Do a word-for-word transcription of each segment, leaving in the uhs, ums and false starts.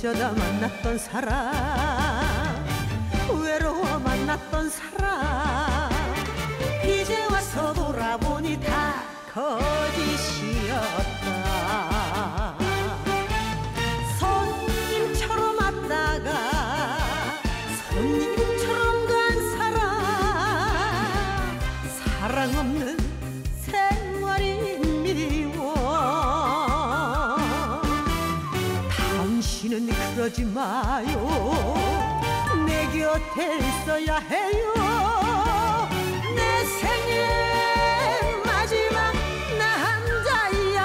모셔다 만났던 사람, 외로워 만났던 사람, 이제 와서 돌아보니 다 거짓이었다. 손님처럼 왔다가 손님처럼 간 사람, 사랑 없는 생활이 미워. 당신은 그러지 마요. 내 곁에 있어야 해요. 내 생애 마지막 나 혼자야.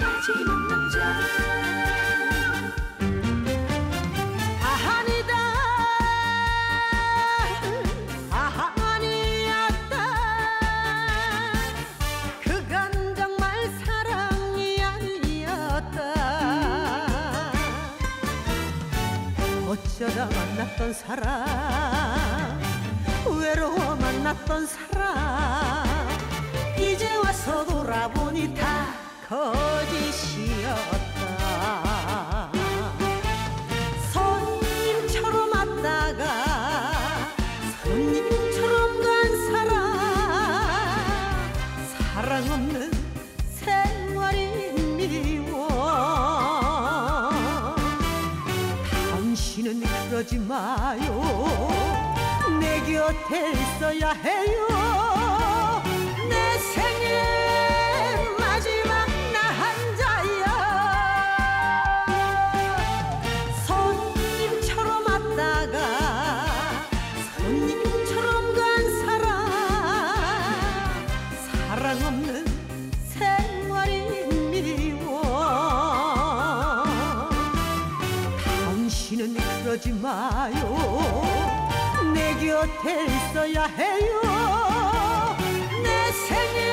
마지막 남자. 어쩌다 만났던 사람, 외로워 만났던 사람, 이제 와서 돌아보니 다 거짓이었다. 손님처럼 왔다가 손님처럼 간 사람, 사랑 없는 생활이 미워. 당신은 그러지 마요. 내 곁에 있어야 해요. 내 생애 마지막 나 혼자야. 손님처럼 왔다가 손님처럼 간 사람, 사랑 없는 생활이 미워. 당신은 그러지 마요. 내 곁에 있어야 해요. 내 생애